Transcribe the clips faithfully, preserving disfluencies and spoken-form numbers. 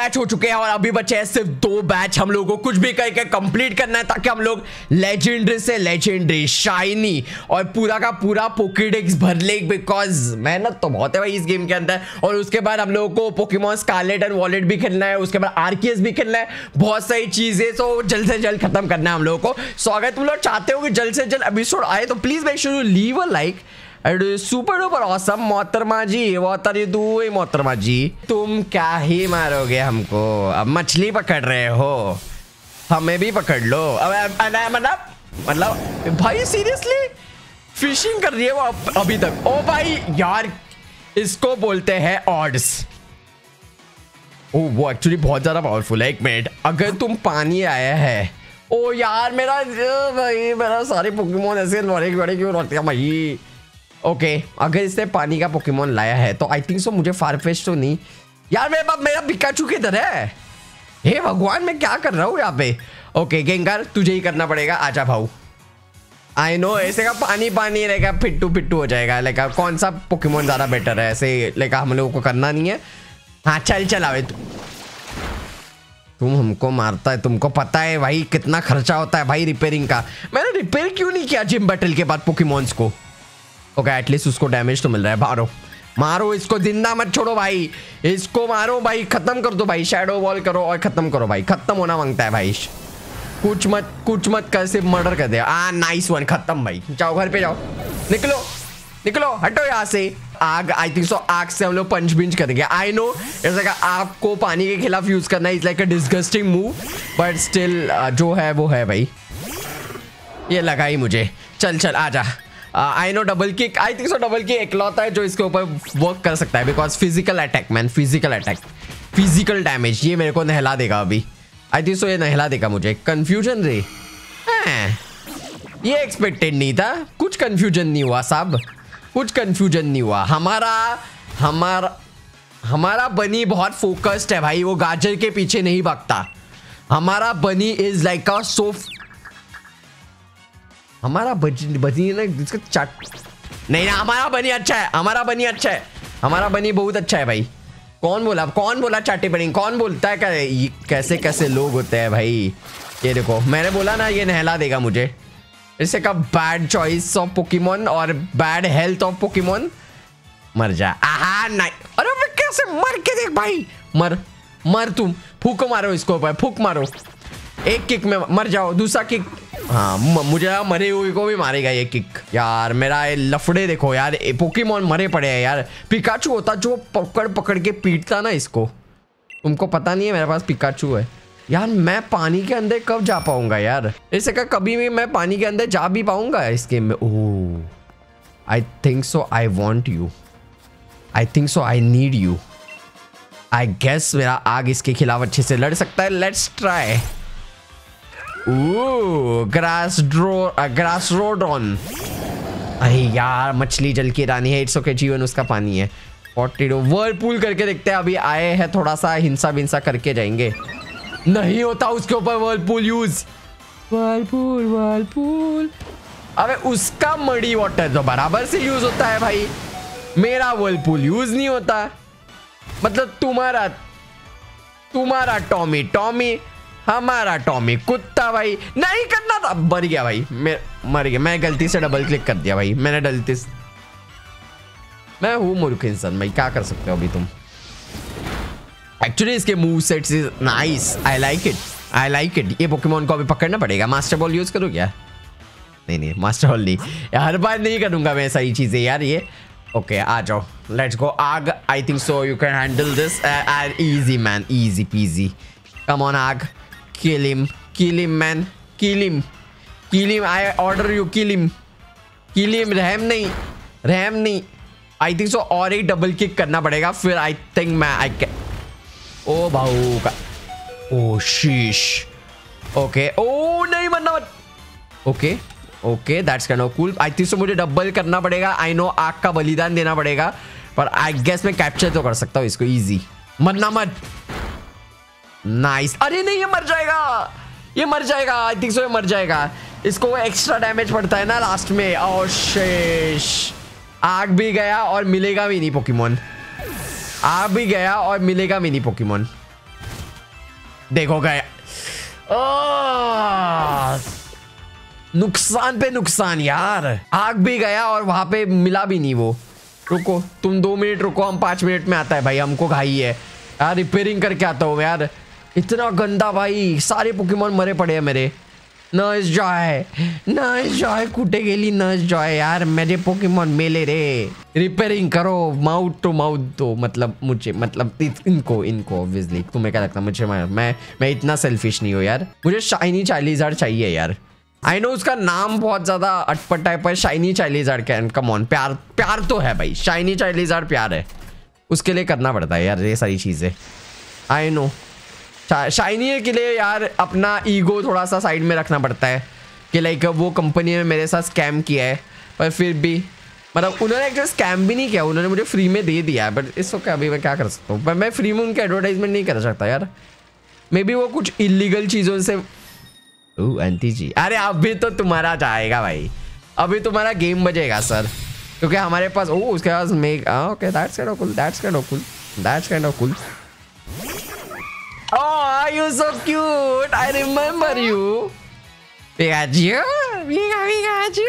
Batch हो चुके हैं और अभी बचे हैं सिर्फ दो बैच। हम लोगों को कुछ भी करके कंप्लीट करना है ताकि हम लोग लेजेंडरी से लेजेंडरी शाइनी और पूरा का पूरा पोकेडेक्स भर ले, बिकॉज मेहनत तो बहुत है भाई इस गेम के अंदर। और उसके बाद हम लोगों को पोकेमॉन स्कारलेट एंड वॉलेट भी खेलना है, उसके बाद आरकेएस भी खेलना है, बहुत सारी चीजें। सो जल्द से जल्द खत्म करना है हम लोगों को। सो अगर तुम लोग चाहते हो कि जल्द से जल्द एपिसोड आए तो please make sure you leave a like. Super duper awesome मोहतरमा जी, वातरी दुई मोहतरमा जी, तुम क्या ही मारोगे हमको, अब मछली पकड़ रहे हो, हमें भी पकड़ लो। अब मतलब मतलब भाई सीरियसली फिशिंग कर रही है वो अभी तक। ओ भाई यार, इसको बोलते हैं ऑड्स। ओ वो एक्चुअली बहुत ज़्यादा पावरफुल है। एक मिनट, अगर तुम पानी आया है, ओ यार मेरा भाई मेरा सारे पोकेमोन ऐसे लड़े लड़े क्यों रखते हैं भाई। ओके okay, अगर इसने पानी का पोकेमोन लाया है तो आई थिंक सो मुझे फारफेश तो नहीं। यार मेरा मेरा पिकाचू किधर है? हे भगवान, मैं क्या कर रहा हूँ यहाँ पे? ओके गेंगार, तुझे ही करना पड़ेगा, आजा भाऊ। आई नो ऐसे का पानी पानी रहेगा, पिट्टू पिट्टू हो जाएगा। लेकिन कौन सा पोकेमोन ज़्यादा बेटर है ऐसे, लेकिन हम लोगों को करना नहीं है। हाँ चल चलावे तू, तुम हमको मारता है। तुमको पता है भाई कितना खर्चा होता है भाई रिपेयरिंग का? मैंने रिपेयर क्यों नहीं किया जिम बैटल के बाद पोकेमोन्स को? ओके एटलीस्ट उसको डैमेज तो मिल रहा है। मारो मारो इसको, जिंदा मत छोड़ो भाई, इसको मारो भाई, खत्म कर दो भाई। शैडो वॉल करो और खत्म करो भाई, खत्म होना मांगता है भाई। कुछ मत कुछ मत कर, सिर्फ मर्डर कर दे। आ नाइस वन, खत्म भाई, जाओ घर पे जाओ, निकलो निकलो, हटो यहाँ से। आग, आई थिंक सो आग से हम लोग पंच बिंच करेंगे। आई नो जैसे का आपको पानी के खिलाफ यूज करना है, it's like a disgusting move, but still जो है वो है भाई। ये लगा ही मुझे, चल चल आ जा। I know double kick, I think so double kick एकलौता है जो इसके ऊपर वर्क कर सकता है, because physical attack man, physical attack, physical damage. ये मेरे को नहला देगा अभी, आई थिंक सो ये नहला देगा मुझे। कन्फ्यूजन रे, ये एक्सपेक्टेड नहीं था, कुछ कन्फ्यूजन नहीं हुआ साहब, कुछ कन्फ्यूजन नहीं हुआ। हमारा हमारा हमारा बनी बहुत फोकस्ड है भाई, वो गाजर के पीछे नहीं भागता। हमारा बनी इज लाइक अ सो, हमारा बनी है ना जिसका चाट नहीं ना, हमारा बनी अच्छा है, हमारा बनी अच्छा है, हमारा बनी बहुत अच्छा है भाई। कौन बोला कौन बोला चाटे बनी, कौन बोलता है? क्या कैसे कैसे लोग होते हैं भाई। ये देखो, मैंने बोला ना ये नहला देगा मुझे। इससे का बैड चॉइस ऑफ पोकेमोन और बैड हेल्थ ऑफ पोकेमोन। मर जा। आहा नहीं, अरे मैं कैसे मर के देख भाई, मर मर तुम, फूको मारो इसको भाई, फूक मारो, एक किक में मर जाओ, दूसरा किक। हाँ मुझे मरे हुए को भी मारेगा ये किक। यार मेरा ये लफड़े देखो यार, पोकेमोन मरे पड़े हैं यार। पिकाचू होता जो पकड़ पकड़ के पीटता ना इसको। तुमको पता नहीं है मेरे पास पिकाचू है। यार मैं पानी के अंदर कब जा पाऊंगा यार? इससे का कभी भी मैं पानी के अंदर जा भी पाऊंगा इस गेम में? Oh I think so I want you, I think so I need you, I guess मेरा आग इसके खिलाफ अच्छे से लड़ सकता है। Let's try. Oh grass draw grass रोडॉन। अरे यार मछली जल की रानी है, इट्स ओके, जीवन उसका पानी है। पॉटेडो वर्लपूल करके देखते हैं, अभी आए हैं थोड़ा सा हिंसा विंसा करके जाएंगे। नहीं होता उसके ऊपर वर्लपूल यूज, वर्लपूल वर्लपूल। अबे उसका मडी वाटर तो बराबर से यूज होता है भाई, मेरा वर्लपूल यूज नहीं होता। मतलब तुम्हारा तुम्हारा टॉमी टॉमी हमारा टॉमी कुत्ता भाई, नहीं करना था। मर गया भाई, मैं मर गया, मैं गलती से डबल क्लिक कर दिया भाई, मैंने गलती से। मैं हूँ मूर्ख इंसान भाई, क्या कर सकते हो अभी तुम। एक्चुअली इसके move sets is nice, I like it, I like it. ये पोकेमोन को अभी पकड़ना पड़ेगा। मास्टर बॉल यूज करूँ क्या? नहीं नहीं मास्टर बॉल नहीं, हर बार नहीं करूँगा मैं सारी चीज़ें यार ये। ओके okay, आ जाओ, लेट्स गो आग। I think so you can handle this easy man, easy PG. Come on आग, kill him kill him man kill him kill him, I order you kill him kill him। रहम नहीं रहम नहीं। आई think सो और एक double kick करना पड़ेगा फिर आई थिंक मैं आई कैन। ओ भाऊ का, ओ शीश। Okay okay. ओ नहीं मरना मत। Okay okay that's kind of cool. I think so मुझे डबल करना पड़ेगा। आई नो आग का बलिदान देना पड़ेगा, पर आई गेस मैं कैप्चर तो कर सकता हूँ इसको ईजी। मरना मत, नाइस nice. अरे नहीं ये मर जाएगा, ये मर जाएगा, आई थिंक सो ये मर जाएगा। इसको एक्स्ट्रा डैमेज पड़ता है ना लास्ट में। और शेष आग भी गया और मिलेगा भी नहीं पोकेमोन, आग भी गया और मिलेगा भी नहीं पोकेमोन। देखो गया नुकसान पे नुकसान यार, आग भी गया और वहां पे मिला भी नहीं वो। रुको तुम दो मिनट रुको, हम पांच मिनट में आता है भाई, हमको घाई है यार, रिपेयरिंग करके आता हूँ यार। इतना गंदा भाई, सारे पोकेमॉन मरे पड़े हैं मेरे। नर्स जॉय नर्स जॉय कूटे गेली नर्स जॉय यार, मेरे पोकेमॉन मेले रे। रिपेयरिंग करो माउथ टू माउथ दो, मतलब मुझे मतलब इनको इनको ऑब्वियसली। तुम्हें क्या लगता है मुझे, मैं मैं इतना सेल्फिश नहीं हूँ यार। मुझे शाइनी चार्लीज़ार्ड चाहिए यार। आई नो उसका नाम बहुत ज्यादा अटपटा है पर shiny Charizard can come on, प्यार प्यार तो है भाई, शाइनी चार्लीज़ार्ड प्यार है, उसके लिए करना पड़ता है यार ये सारी चीजें। आई नो शाइनी के लिए यार अपना ईगो थोड़ा सा साइड में रखना पड़ता है कि लाइक वो कंपनी में मेरे साथ स्कैम किया है, पर फिर भी मतलब उन्होंने एक्चुअली स्कैम भी नहीं किया, उन्होंने मुझे फ्री में दे दिया है। बट इसको क्या, अभी मैं क्या कर सकता हूँ, पर मैं फ्री में उनके एडवर्टाइजमेंट नहीं कर सकता यार। मे बी वो कुछ इलीगल चीज़ों से। ओ आंटी जी, अरे अभी तो तुम्हारा जाएगा भाई, अभी तुम्हारा गेम बजेगा सर, क्योंकि हमारे पास ओ उसके पास make okay that's kind of cool that's kind of cool that's kind of cool. Oh, you so cute. I remember you. Pikachu, Pikachu.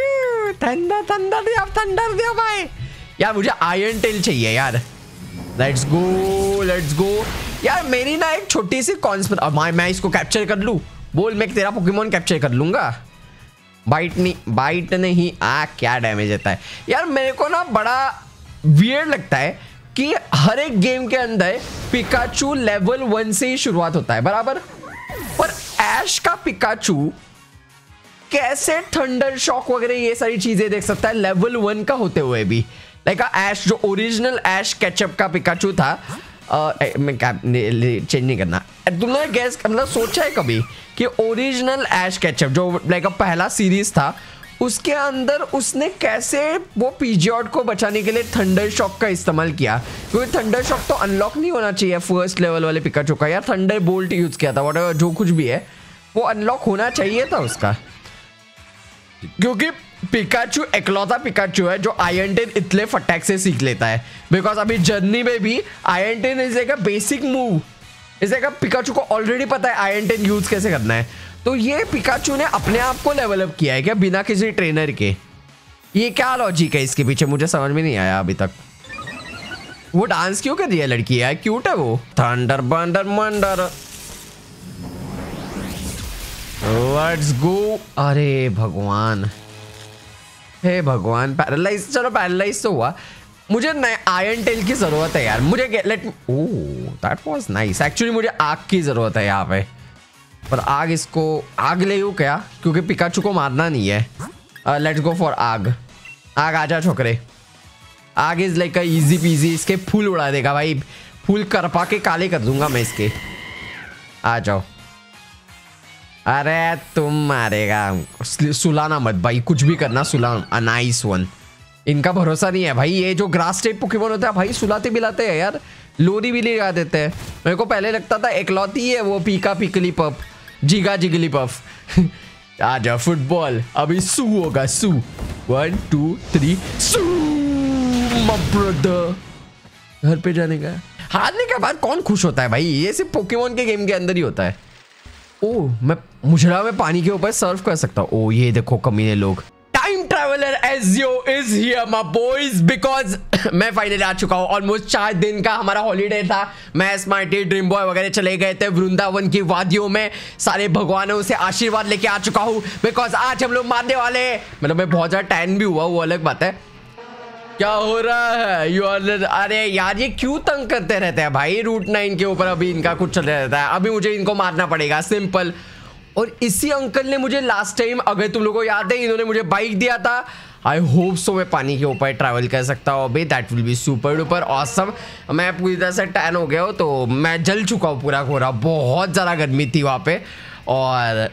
Thunder, thunder दिया, thunder दिया भाई। यार मुझे आयरन टेल चाहिए यार। Let's go, let's go. यार मेरी ना एक छोटी सी कॉन्स, मैं इसको कैप्चर कर लूँ। बोल मैं तेरा पोकेमॉन कैप्चर कर लूँगा। बाइट नहीं, बाइट नहीं। आ क्या डैमेज होता है यार। मेरे को ना बड़ा वियर्ड लगता है कि हर एक गेम के अंदर पिकाचू लेवल वन से ही शुरुआत होता है बराबर, पर ऐश का पिकाचू कैसे थंडर शॉक वगैरह ये सारी चीजें देख सकता है लेवल वन का होते हुए भी। लाइक ऐश जो ओरिजिनल ऐश कैचअप का पिकाचू था, आ, मैं क्या चेंज नहीं करना। तुमने गैस मतलब सोचा है कभी कि ओरिजिनल ऐश कैचअप जो लाइक पहला सीरीज था उसके अंदर उसने कैसे वो पीजियोट को बचाने के लिए थंडर शॉक का इस्तेमाल किया, क्योंकि थंडर शॉक तो अनलॉक नहीं होना चाहिए फर्स्ट लेवल वाले पिकाचू का, या थंडर बोल्ट यूज किया था वॉट जो कुछ भी है वो अनलॉक होना चाहिए था उसका, क्योंकि पिकाचू एकलौता पिकाचू है जो आयरन टेन इतने फटैक से सीख लेता है। बिकॉज अभी जर्नी में भी आयरन टेन इज एक बेसिक मूव, इसे का पिकाचू को ऑलरेडी पता है आयरन टेन यूज कैसे करना है, तो ये पिकाचू ने अपने आप को लेवल अप किया है क्या बिना किसी ट्रेनर के? ये क्या लॉजिक है इसके पीछे, मुझे समझ में नहीं आया अभी तक। वो डांस क्यों कर रही है लड़की यार, क्यूट है वो। थंडर बंडर मंडर लेट्स गो। अरे भगवान, हे भगवान, पैरालाइज, चलो पैरालाइज तो हुआ। मुझे आयरन टेल की जरूरत है यार, मुझे let oh that was nice. Actually मुझे आग की जरूरत है यहाँ पे, पर आग इसको आग ले लूं क्या, क्योंकि पिकाचू को मारना नहीं है। लेट्स गो फॉर आग। आग आजा छोकरे, आग इज लाइक इजी पीजी, इसके फूल उड़ा देगा भाई, फूल करपा के काले कर दूंगा मैं इसके। आ जाओ, अरे तुम मारेगा, सुलाना मत भाई, कुछ भी करना सुलाना। नाइस वन, इनका भरोसा नहीं है भाई, ये जो ग्रास टाइप पोकेमॉन होता है भाई सुलाते बिलाते हैं यार, लोरी भी लगा देते हैं। मेरे को पहले लगता था एकलौती है वो पीका पिकली पप जीगा जिगली पफ। आजा फुटबॉल, अभी सू होगा सू, वन टू थ्री सू माय ब्रदर। घर पे जाने का हारने के बाद कौन खुश होता है भाई, ये सिर्फ पोकेमॉन के गेम के अंदर ही होता है। ओ मैं मुझरा में पानी के ऊपर सर्व कर सकता हूँ। ओ ये देखो कमीने लोग, टाइम ट्रैवलर एजियो is here my boys, because मैं फाइनली आ चुका हूँ। ऑलमोस्ट चार दिन का हमारा हॉलीडे था, मैं स्मार्टी ड्रीम बॉय वगैरह चले गए थे वृंदावन की वादियों में, सारे भगवानों से आशीर्वाद लेके आ चुका हूँ, बिकॉज आज हम लोग मारने वाले। मतलब मैं बहुत ज़्यादा टैन भी हुआ, वो अलग बात है। क्या हो रहा है यू आर, अरे यार ये क्यों तंग करते रहते हैं भाई रूट नाइन के ऊपर, अभी इनका कुछ चल रहता है, अभी मुझे इनको मारना पड़ेगा सिंपल। और इसी अंकल ने मुझे लास्ट टाइम, अगर तुम लोगों को याद है, इन्होंने मुझे बाइक दिया था। आई होप सो मैं पानी के ऊपर ट्रैवल कर सकता हूँ अभी, that will be super duper awesome. मैं पूरी तरह से टैन हो गया हूँ, तो मैं जल चुका हूँ पूरा कोहरा, बहुत ज़्यादा गर्मी थी वहाँ पे, और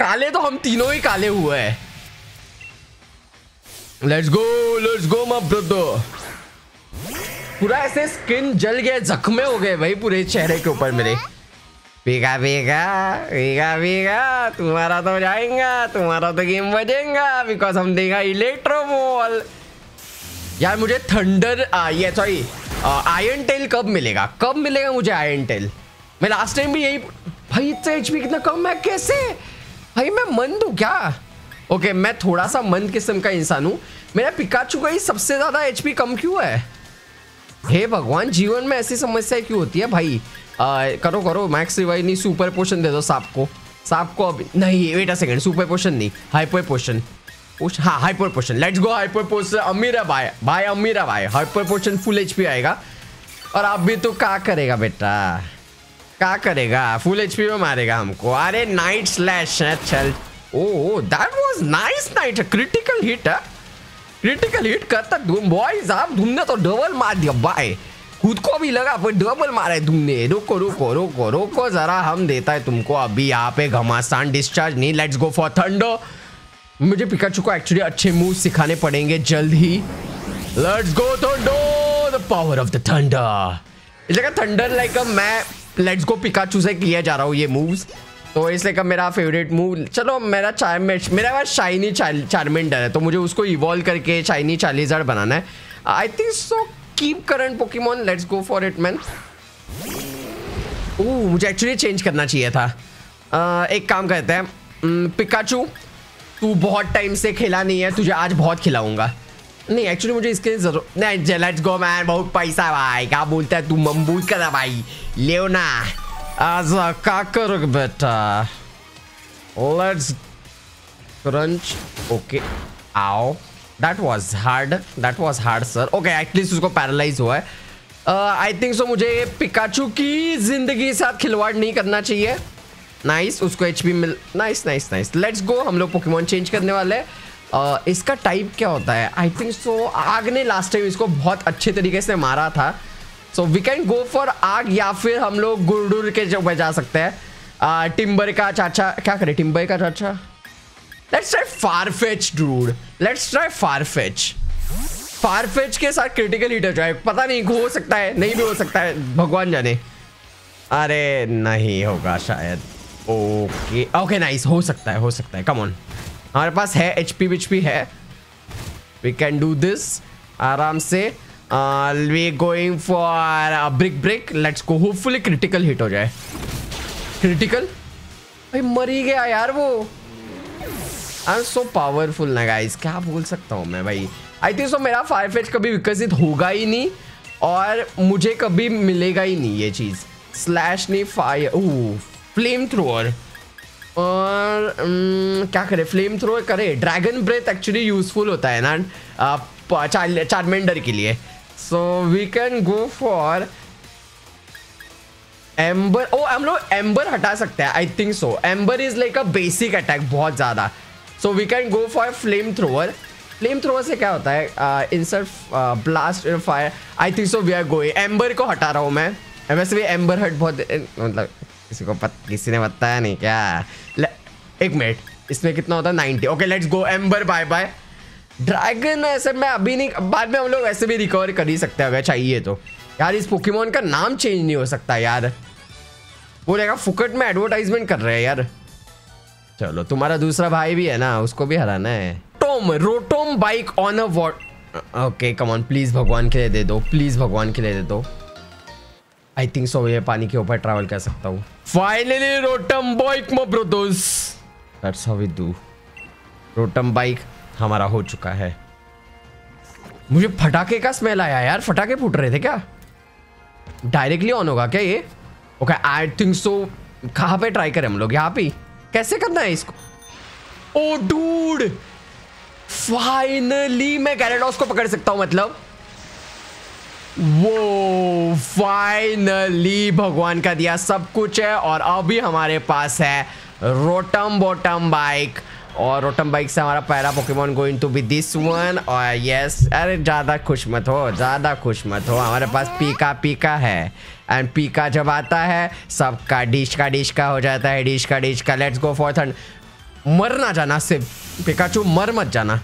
काले तो हम तीनों ही काले हुए हैं। Let's go let's go my brother. पूरा ऐसे स्किन जल गए, जख्मे हो गए भाई पूरे चेहरे के ऊपर मेरे। पीका पीका पीका पीका, तुम्हारा तो जाएगा, तुम्हारा तो गेम बजेगा, बिकॉज हम देगा इलेक्ट्रोबॉल। यार मुझे थंडर, ये सॉरी आयरन टेल कब मिलेगा, कब मिलेगा मुझे आयरन टेल? मैं लास्ट टाइम भी यही, भाई इतना एचपी कितना कम है कैसे भाई, मैं मंद हूँ क्या? ओके okay, मैं थोड़ा सा मंद किस्म का इंसान हूँ। मेरा पिकाचू का ही सबसे ज़्यादा एचपी कम क्यों है? हे भगवान, जीवन में ऐसी समस्याएं क्यों होती है भाई? आ, करो करो मैक्स रिवाइव, नहीं सुपर पोशन दे दो सांप को, सांप को अभी नहीं, wait a second, super potion नहीं, हाइपर पोशन, हाँ hyper potion, let's go hyper potion, अमीरा भाई भाई अमीरा भाई, हाइपर पोशन फुल एचपी आएगा। और आप भी तो क्या करेगा बेटा, क्या करेगा? फुल एचपी में मारेगा हमको। अरे नाइट स्लैश है, चल। Oh that was nice, night critical hit, critical hit करता धूम बॉयज आप, धूमने तो डबल मार दिया भाई, खुद को भी लगा पर डबल मारा है तुमने। रोको रोको रोको रोको जरा, हम देता है तुमको अभी यहाँ पे घमासान डिस्चार्ज नहीं, लेट्स गो फॉर थंडर। मुझे पिकाचू को एक्चुअली अच्छे मूव सिखाने पड़ेंगे जल्द ही। Let's go thunder, the power of the thunder. इसलिए थंडर लाइक मैं लेट्स गो पिकाचू से किया जा रहा हूँ ये मूव्स, तो इसलिए का मेरा फेवरेट मूव। चलो मेरा चार्मेट, मेरा पास शाइनी चार्मेंडर है तो मुझे उसको इवॉल्व करके शाइनी चार्लिज़ार्ड बनाना है I think so. Keep current Pokemon, let's go for it man. Oh मुझे एक्चुअली चेंज करना चाहिए था। uh, एक काम करते हैं, पिकाचू तू बहुत टाइम से खेला नहीं है, तुझे आज बहुत खिलाऊंगा। नहीं एक्चुअली मुझे इसके जरूरत नहीं। लेट्स गो मैन, बहुत पैसा भाई, क्या बोलता है तू, ममबूल करा भाई, ले ना आज का कर बेटा। लेट्स क्रंच, ओके आओ। That was hard, that was hard sir. Okay, at least उसको पैरालाइज हुआ है। आई थिंक सो मुझे पिकाचू की जिंदगी के साथ खिलवाड़ नहीं करना चाहिए। नाइस nice, उसको एचपी मिल, nice nice nice. Let's go, हम लोग पोकेमॉन चेंज करने वाले हैं। uh, इसका टाइप क्या होता है? आई थिंक सो आग ने लास्ट टाइम इसको बहुत अच्छे तरीके से मारा था, so we can go for आग, या फिर हम लोग गुरडुर के जगह जा सकते हैं। uh, टिम्बर का चाचा, क्या करे टिम्बर का चाचा? Let's try Farfetch, dude. Let's try Farfetch. Farfetch के साथ क्रिटिकल हिट है, पता नहीं हो सकता है, नहीं भी हो सकता है, भगवान जाने। अरे नहीं होगा शायद। ओके ओके नाइस, हो सकता है, हो सकता है, कम ऑन। हमारे पास है एचपी विचपी है, वी कैन डू दिस आराम से। We going for brick brick, let's go, hopefully critical hit हो जाए। क्रिटिकल, भाई मर ही गया यार वो। आई एम सो पावरफुल ना गाइस, क्या बोल सकता हूँ मैं भाई। आई थिंक सो मेरा फायरफेच कभी विकसित होगा ही नहीं और मुझे कभी मिलेगा ही नहीं ये चीज़। स्लैश नहीं, फायर, ओह फ्लेम थ्रोअर, और um, क्या करे फ्लेम थ्रोअर करे। ड्रैगन ब्रेथ एक्चुअली यूजफुल होता है ना चार्मेंडर के लिए, so we can go for ember. ओ हम लोग एम्बर हटा सकते हैं I think so, ember is like a basic attack बहुत ज़्यादा, so we can go for flamethrower. Flamethrower से क्या होता है? Insert blast fire, I think so we are going. Ember को हटा रहा हूँ मैं, वैसे भी एम्बर हट बहुत मतलब किसी को पत, किसी ने बताया नहीं क्या? ल, एक मिनट, इसमें कितना होता है? Ninety. Okay let's go, ember bye bye. Dragon ऐसे मैं अभी नहीं, बाद में हम लोग ऐसे भी रिकवर कर ही सकते हैं अगर चाहिए तो। यार इस पोकेमॉन का नाम चेंज नहीं हो सकता यार, बोलेगा फुकट में एडवर्टाइजमेंट कर रहे हैं यार। चलो तुम्हारा दूसरा भाई भी है ना, उसको भी हराना है। टोम Rotom bike on a what, okay come on please भगवान के लिए दे दो, प्लीज भगवान के लिए दे दो। आई थिंक सो ये पानी के ऊपर ट्रैवल कर सकता हूँ। फाइनली रोटम बाइक मो brothers, that's how we do. Rotom bike हमारा हो चुका है। मुझे फटाखे का स्मेल आया यार, फटाखे फूट रहे थे क्या? डायरेक्टली ऑन होगा क्या ये? ओके आई थिंक सो, कहाँ पे ट्राई करें हम लोग? यहाँ पे कैसे करना है इसको? ओ डूड, फाइनली मैं गैराडोस को पकड़ सकता हूँ मतलब। वो फाइनली भगवान का दिया सब कुछ है, और अभी हमारे पास है रोटम बोटम बाइक, और रोटम बाइक से हमारा पहला Pokemon going to be this one. और यस, अरे ज़्यादा खुश मत हो, ज़्यादा खुश मत हो, हमारे पास पीका पीका है, एंड पीका जब आता है सबका डिश का डिश का हो जाता है, डिश का डिश का। लेट्स गो फॉर थंड, मर ना जाना सिर्फ पिकाचू, मर मत जाना।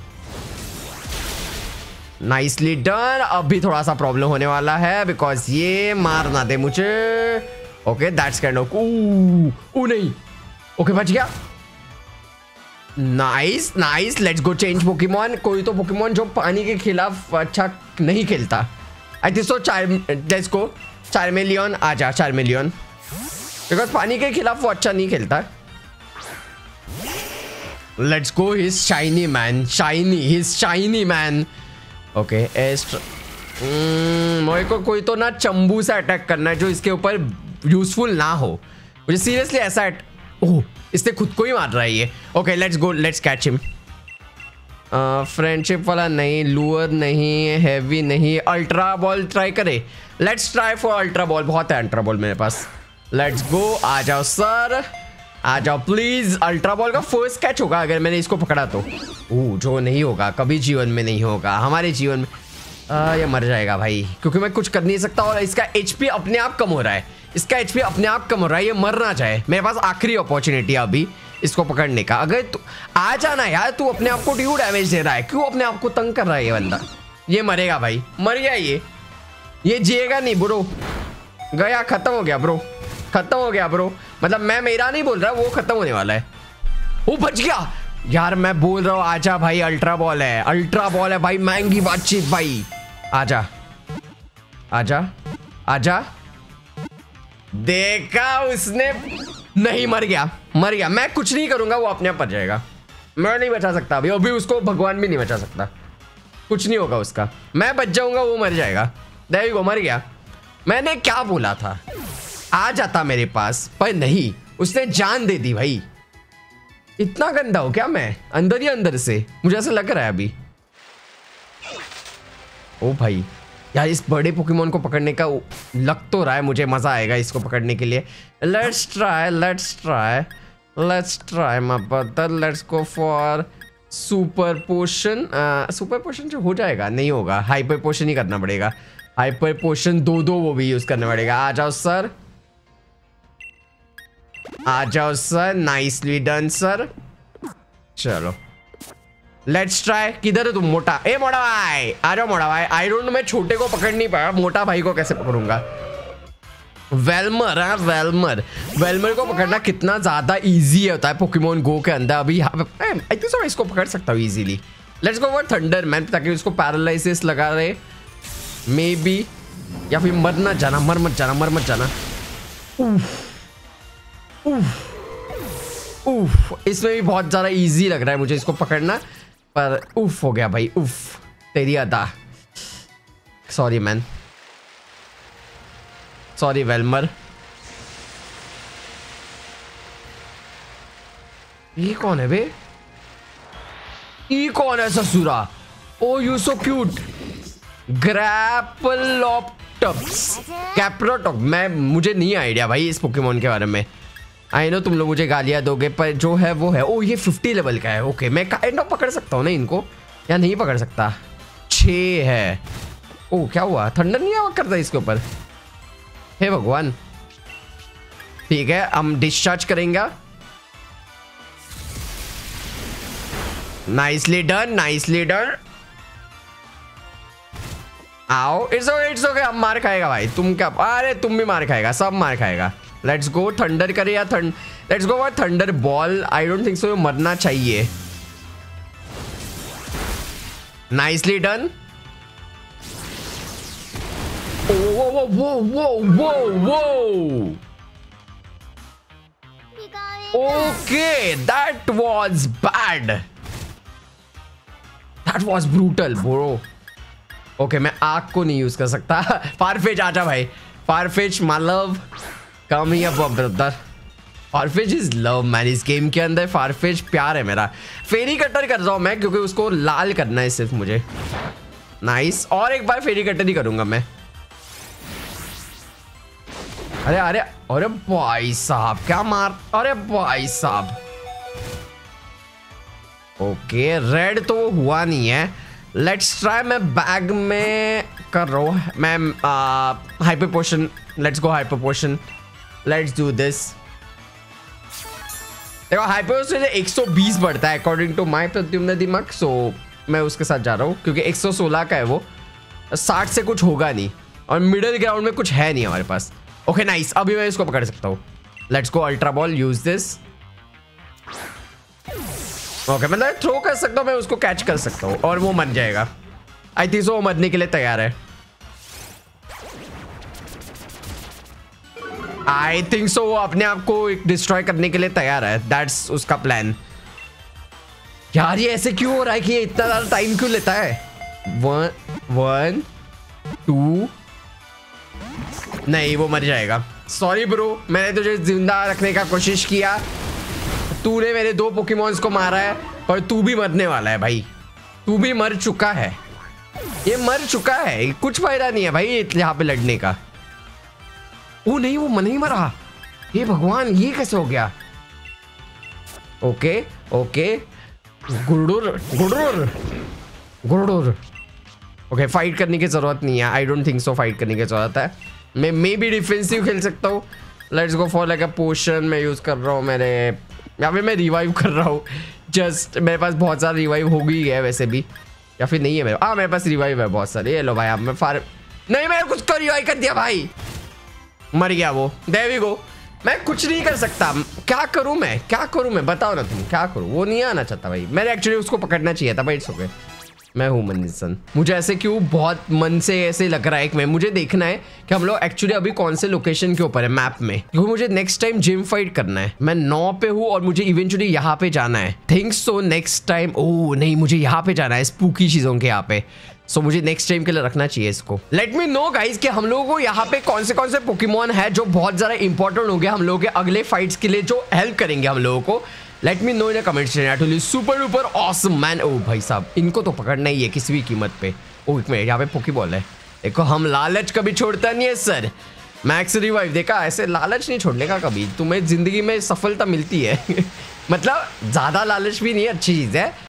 Nicely done. अभी थोड़ा सा प्रॉब्लम होने वाला है बिकॉज ये मार ना दे मुझे। ओके दैट्स काइंड ऑफ, ओ नहीं, ओके बच गया। Nice nice, let's go change Pokemon. कोई तो पोकेमॉन जो पानी के खिलाफ अच्छा नहीं खेलता। आई थिंक सो चार, लेट्स गो चार्मेलियन, आजा चार्मेलियन। बिकॉज पानी के खिलाफ वो अच्छा नहीं खेलता है। Let's go, his shiny man, shiny, his shiny man. Okay, मोए को कोई तो ना चंबू से अटैक करना है जो इसके ऊपर यूजफुल ना हो। मुझे सीरियसली ऐसा, ओह इसने खुद को ही मार रहा है ये। Okay let's go, let's catch him. Friendship वाला नहीं, लूअर नहीं, हैवी नहीं, अल्ट्रा बॉल ट्राई करे। Let's try for ultra ball, बहुत है अल्ट्रा बॉल मेरे पास। लेट्स गो, आ जाओ सर, आ जाओ प्लीज। अल्ट्रा बॉल का फर्स्ट कैच होगा अगर मैंने इसको पकड़ा तो। ओह, जो नहीं होगा, कभी जीवन में नहीं होगा हमारे जीवन में। आ, ये मर जाएगा भाई, क्योंकि मैं कुछ कर नहीं सकता। और इसका एचपी अपने आप कम हो रहा है, इसका एचपी अपने आप कम हो रहा है। ये मर ना जाए, मेरे पास आखिरी अपॉर्चुनिटी है अभी इसको पकड़ने का। अगर तू आ जाना यार, तू अपने आप को ड्यू डैमेज दे रहा है, क्यों अपने आप को तंग कर रहा है ये बंदा। ये मरेगा भाई, मर गया ये, ये जिएगा नहीं ब्रो, गया, खत्म हो गया ब्रो, खत्म हो गया ब्रो। मतलब मैं मेरा नहीं बोल रहा, वो खत्म होने वाला है। वो बच गया यार, मैं बोल रहा हूँ आजा भाई, अल्ट्रा बॉल है, अल्ट्रा बॉल है भाई, महंगी बातचीत भाई। आजा आजा आजा, देखा उसने, नहीं मर गया, मर गया। मैं कुछ नहीं करूंगा, वो अपने आप पर जाएगा, मैं नहीं बचा सकता अभी, अभी उसको भगवान भी नहीं बचा सकता, कुछ नहीं होगा उसका। मैं बच जाऊंगा, वो मर जाएगा। देवी वो मर गया। मैंने क्या बोला था, आ जाता मेरे पास, पर नहीं, उसने जान दे दी भाई। इतना गंदा हो क्या मैं, अंदर ही अंदर से मुझे ऐसा लग रहा है अभी। ओ भाई यार, इस बड़े पोकेमॉन को पकड़ने का लग तो रहा है मुझे, मजा आएगा इसको पकड़ने के लिए। Let's try, let's try, let's try my butter. Let's go for super potion. Super potion जो हो जाएगा, नहीं होगा, हाइपर पोशन ही करना पड़ेगा। हाइपर पोशन दो दो वो भी यूज करना पड़ेगा। आ जाओ सर, आ जाओ सर, नाइसली डन सर। चलो लेट्स ट्राई। किधर है तुम मोटा? ए मोटा भाई आ जाओ, मोटा भाई। आई डोंट नो, मैं छोटे को पकड़ नहीं पाया, मोटा भाई को कैसे पकड़ूंगा। वेलमर, हाँ वेलमर, वेलमर को पकड़ना कितना ज्यादा इजी होता है पोकेमॉन गो के अंदर। अभी आई थिंक सो इसको पकड़ सकता हूँ easily. Let's go for thunder man, ताकि उसको पैरालिसिस लगा रहे मे बी, या फिर मर ना जाना, मर मत जाना, मर मत जाना। उफ उफ, इसमें भी बहुत ज़्यादा इजी लग रहा है मुझे इसको पकड़ना, पर उफ हो गया भाई, उफ तेरी अदा। Sorry man, sorry वेलमर। ये कौन है बे, ये कौन है ससुरा? ओ यू सो क्यूट। ग्रैपलॉप्टप्स, कैप्रोटॉप, मैं मुझे नहीं आइडिया भाई इस पोकेमॉन के बारे में। आई नो तुम लोग मुझे गालियाँ दोगे, पर जो है वो है। ओ ये फिफ्टी लेवल का है। ओके मैं काइंड ऑफ पकड़ सकता हूँ ना इनको, या नहीं पकड़ सकता। छः है। ओ क्या हुआ, थंडर नहीं आवाज़ करता इसके ऊपर, हे भगवान। ठीक है, हम डिस्चार्ज करेंगे। Nicely done, nicely done. आओ, इट्स ओके, इट्स ओके, हम मार खाएगा भाई। तुम क्या, अरे तुम भी मार खाएगा, सब मार खाएगा। लेट्स गो थंडर करे, या थंड let's go for thunder ball. I don't think so ये मरना चाहिए। Nicely done. वो वो वो वो वो वो okay, that was bad, that was brutal bro. Okay मैं आग को नहीं यूज कर सकता। फारफेच आजा भाई, फारफेच माय लव, कम ही अब brother. Farfetched is love man, इस गेम के अंदर फारफेच प्यार है मेरा। फेरी कटर कर रहा हूँ मैं, क्योंकि उसको लाल करना है सिर्फ मुझे। नाइस, और एक बार फेरी कटर ही करूंगा मैं। अरे अरे अरे भाई साहब क्या मार, अरे भाई साहब। ओके रेड तो हुआ नहीं है। लेट्स ट्राई, मैं बैग में कर रहा हूँ मैं hyper potion. Let's go hyper potion, let's do this. देखो हाइपर पोशन एक सौ बीस बढ़ता है अकॉर्डिंग टू माई प्रद्युम्न दिमाग, सो मैं उसके साथ जा रहा हूँ क्योंकि एक सौ सोलह का है वो, साठ से कुछ होगा नहीं, और मिडल ग्राउंड में कुछ है नहीं हमारे पास। ओके नाइस, अभी मैं इसको पकड़ सकता हूँ। Let's go ultra ball, use this. Okay मतलब थ्रो कर सकता हूँ मैं, उसको कैच कर सकता हूँ, और वो मर जाएगा। आई थिंक वो मरने के लिए तैयार है। आई थिंक सो अपने आप को डिस्ट्रॉय करने के लिए तैयार है, दैट्स उसका प्लान। यार ये ऐसे क्यों हो रहा है कि ये इतना ज्यादा टाइम क्यों लेता है? वन वन टू, नहीं वो मर जाएगा। सॉरी ब्रो, मैंने तुझे जिंदा रखने का कोशिश किया, तूने मेरे दो पोकेमॉन्स को मारा है पर तू भी मरने वाला है भाई, तू भी मर चुका है, ये मर चुका है, कुछ फायदा नहीं है भाई यहाँ पे लड़ने का। ओ नहीं वो नहीं मरा, ये भगवान ये कैसे हो गया? ओके ओके गुरुडुर गुरुडुर गुरुडुर। ओके फाइट करने की जरूरत नहीं है, I don't think so fight करने की जरूरत है। मैं मे भी डिफेंसिव खेल सकता हूँ। Let's go for like a potion मैं यूज कर रहा हूँ, मैंने या फिर मैं रिवाइव कर रहा हूँ जस्ट, मेरे पास बहुत सारा रिवाइव हो गई है वैसे भी, या फिर नहीं है मेरे, हाँ मेरे पास रिवाइव है बहुत सारे। ये लो भाई, अब मैं फार नहीं, मैंने कुछ तो रिवाइव कर दिया भाई, मर गया वो, देयर वी गो। मैं कुछ नहीं कर सकता, क्या करूं मैं, क्या करूं मैं बताओ ना तुम, क्या करूं? वो नहीं आना चाहता भाई, मैंने एक्चुअली उसको पकड़ना चाहिए था भाई। ओके मैं हूं मनीषन, मुझे ऐसे क्यों बहुत मन से ऐसे लग रहा है कि मैं, मुझे देखना है कि हम लोग एक्चुअली अभी कौन से लोकेशन के ऊपर है मैप में, क्योंकि मुझे नेक्स्ट टाइम जिम फाइट करना है। मैं नौ पे हूँ और मुझे इवेंचुअली यहाँ पे जाना है, थिंक सो नेक्स्ट टाइम। ओ नहीं मुझे यहाँ पे जाना है, स्पूकी चीजों के यहाँ पे, सो so, मुझे नेक्स्ट टाइम के लिए रखना चाहिए इसको। लेट मी नो गाइज कि हम लोगों को यहाँ पे कौन से कौन से पोकेमॉन है जो बहुत ज़्यादा इंपॉर्टेंट होंगे हम लोगों के अगले फाइट्स के लिए, जो हेल्प करेंगे हम लोगों को। Let me know in comment section. Super duper awesome man. ओ भाई साहब इनको तो पकड़ना ही है किसी भी कीमत पे। ओ एक मिनट, यहाँ पे पोकेबॉल है, देखो हम लालच कभी छोड़ता नहीं है सर। मैक्स रिवाइव, देखा ऐसे लालच नहीं छोड़ने का कभी, तुम्हें जिंदगी में सफलता मिलती है मतलब ज़्यादा लालच भी नहीं, अच्छी चीज़ है।